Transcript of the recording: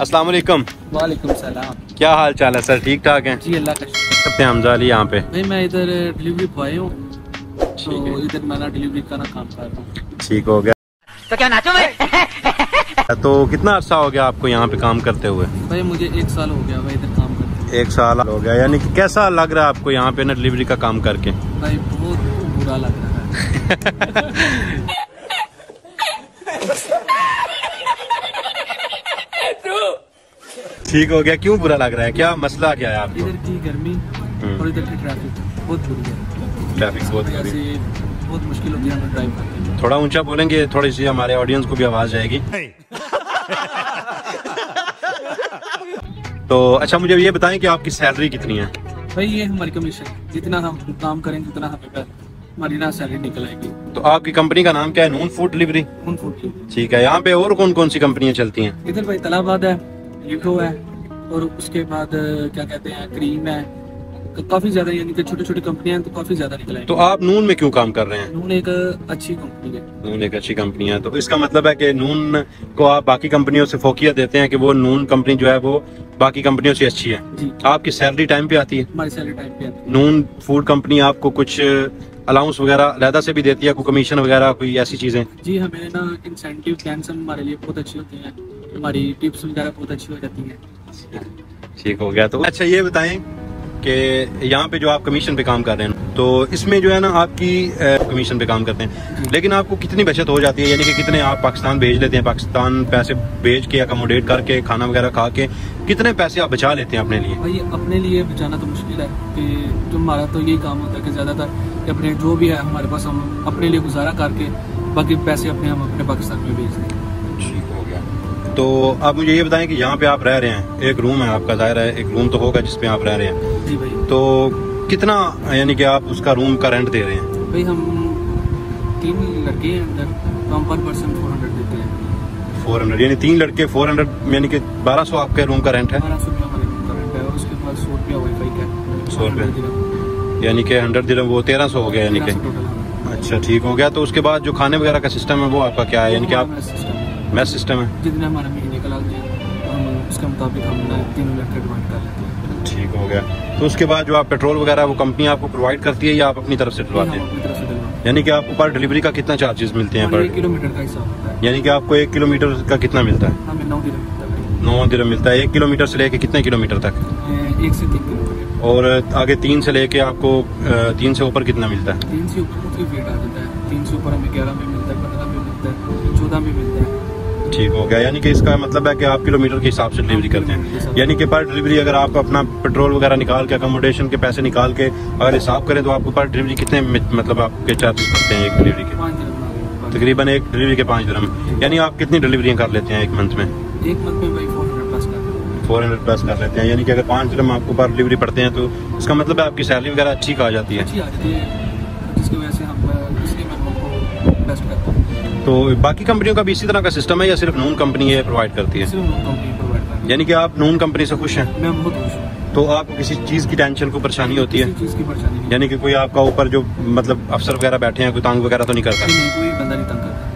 अस्सलाम वालेकुम। वालेकुम सलाम। क्या हाल चाल है सर? ठीक ठाक हैं जी, अल्लाह का शुक्र। हमजा अली यहाँ पे भाई, मैं इधर डिलीवरी बॉय हूँ, तो इधर मैं डिलीवरी का काम कर रहा हूँ। ठीक हो गया तो क्या नाचो मैं? तो कितना अर्सा हो गया आपको यहाँ पे काम करते हुए? भाई मुझे 1 साल हो गया भाई इधर काम करते हुए। 1 साल हो गया, यानी कि कैसा लग रहा है आपको यहाँ पे ना डिलीवरी का काम करके? भाई बहुत बुरा लग रहा है। ठीक हो गया। क्यों बुरा लग रहा है, क्या मसला क्या है आपको? इधर की गर्मी और इधर की ट्रैफिक बहुत बुरी है। ट्रैफिक बहुत मुश्किल होती है ड्राइव करना। थोड़ा ऊंचा बोलेंगे, थोड़ी सी हमारे ऑडियंस को भी आवाज आएगी। तो अच्छा मुझे ये बताएं कि आपकी सैलरी कितनी है? भाई ये हमारी कमीशन, जितना हम काम करेंगे उतना हमारी ना सैलरी निकल आएगी। तो आपकी कंपनी का नाम क्या है? Noon food delivery. Noon food delivery, ठीक है। यहाँ पे और कौन कौन सी कंपनियाँ चलती हैं? इधर भाई तलाबाद है, लिखो है, और उसके बाद क्या कहते हैं क्रीम है, काफी ज्यादा, यानी कि छोटी छोटी कंपनियां हैं तो काफी ज्यादा निकल आएंगी। तो आप नून में क्यों काम कर रहे हैं? नून एक अच्छी कंपनी है। नून एक अच्छी कंपनी है, तो इसका मतलब है कि नून को आप बाकी कंपनियों से फोकियत देते हैं कि वो नून कंपनी जो है वो बाकी कंपनियों से अच्छी है। आपकी सैलरी टाइम पे आती है? हमारी सैलरी टाइम पे आती है। नून फूड कंपनी आपको कुछ अलाउंस वगैरह अलहदा से भी देती है, कोई कमीशन वगैरह, कोई ऐसी चीजें? जी हमें ना इंसेंटिव प्लान हमारे लिए बहुत अच्छी होती है, हमारी टिप्स वगैरह बहुत अच्छी हो जाती है। ठीक हो गया। तो अच्छा ये बताएं कि यहाँ पे जो आप कमीशन पे काम कर रहे हैं, तो इसमें जो है ना आपकी कमीशन पे काम करते हैं, लेकिन आपको कितनी बचत हो जाती है, यानी कि कितने आप पाकिस्तान भेज लेते हैं, पाकिस्तान पैसे भेज के अकोमोडेट करके खाना वगैरह खा के कितने पैसे आप बचा लेते हैं अपने लिए? भाई अपने लिए बचाना तो मुश्किल है कि हमारा तो यही काम होता है कि ज़्यादातर अपने जो भी है हमारे पास हम अपने लिए गुजारा करके बाकी पैसे अपने हम अपने पाकिस्तान में भेज दें। ठीक हो गया। तो आप मुझे ये बताएं कि यहाँ पे आप रह रहे हैं, एक रूम है आपका, जाहिर है एक रूम तो होगा जिसमें आप रह रहे हैं? जी भाई। तो कितना यानी कि आप उसका रूम का रेंट दे रहे हैं? भाई हम 3 लड़के हैं अंदर, तो हम पर पर्सन 400 देते हैं। 400 यानी 3 लड़के 400 यानी कि 1200 आपके रूम का रेंट है। 1200 हमारे रूम का रेंट है, और उसके बाद 100 रुपया वाईफाई का, 100 रुपये यानी कि 100 दिरहम, वो 1300 हो गया यानी कि। अच्छा ठीक हो गया। तो उसके बाद जो खाने वगैरह का सिस्टम है वो आपका क्या है, यानी कि आप मैच सिस्टम है? जितना हमारा महीने का लग जाए उसके मुताबिक हम 3 लाख एडवांस कर लेते हैं। ठीक हो गया। तो उसके बाद जो आप पेट्रोल वगैरह वो कंपनी आपको प्रोवाइड करती है या आप अपनी तरफ से डलवाते हैं? यानी कि आपको पर डिलीवरी का कितना चार्जेस मिलते हैं? पर किलोमीटर का हिसाब होता है, यानी कि आपको 1 किलोमीटर का कितना मिलता है? हमें 9 दिरहम। 9 दिरहम मिलता है 1 किलोमीटर से लेके कितने किलोमीटर तक? 1 से 3 किलोमीटर। और आगे 3 से लेके आपको 3 से ऊपर कितना मिलता है? 3 से ऊपर 3 से ऊपर हमें 11 में मिलता है, 15 में मिलता है, 14 में मिलता है। ठीक हो गया। यानी कि इसका मतलब है कि आप किलोमीटर के हिसाब से डिलीवरी करते हैं, यानी कि पर डिलीवरी अगर आप अपना पेट्रोल वगैरह निकाल के अकोमोडेशन के पैसे निकाल के अगर हिसाब करें तो आपको पर डिलीवरी कितने मतलब आपके चार्जेस पड़ते हैं एक डिलीवरी के? तकरीबन एक डिलीवरी के 5 दिरहम। यानी आप कितनी डिलीवरियाँ कर लेते हैं एक मंथ में? एक मंथ में 400 प्लस कर लेते हैं, यानी कि अगर 5 दिरहम आपको पर डिलीवरी पड़ते हैं तो इसका मतलब है आपकी सैलरी वगैरह अच्छी आ जाती है। तो बाकी कंपनियों का भी इसी तरह का सिस्टम है या सिर्फ नून कंपनी ये प्रोवाइड करती है? सिर्फ नून कंपनी प्रोवाइड करती है। यानी कि आप नून कंपनी से खुश हैं? मैं बहुत खुश हूँ। तो आपको किसी चीज़ की टेंशन को परेशानी होती है? किसी चीज़ की परेशानी, यानी कि कोई आपका ऊपर जो मतलब अफसर वगैरह बैठे हैं कोई तंग वगैरह तो नहीं करता? नहीं, कोई बंदा नहीं तंग करता।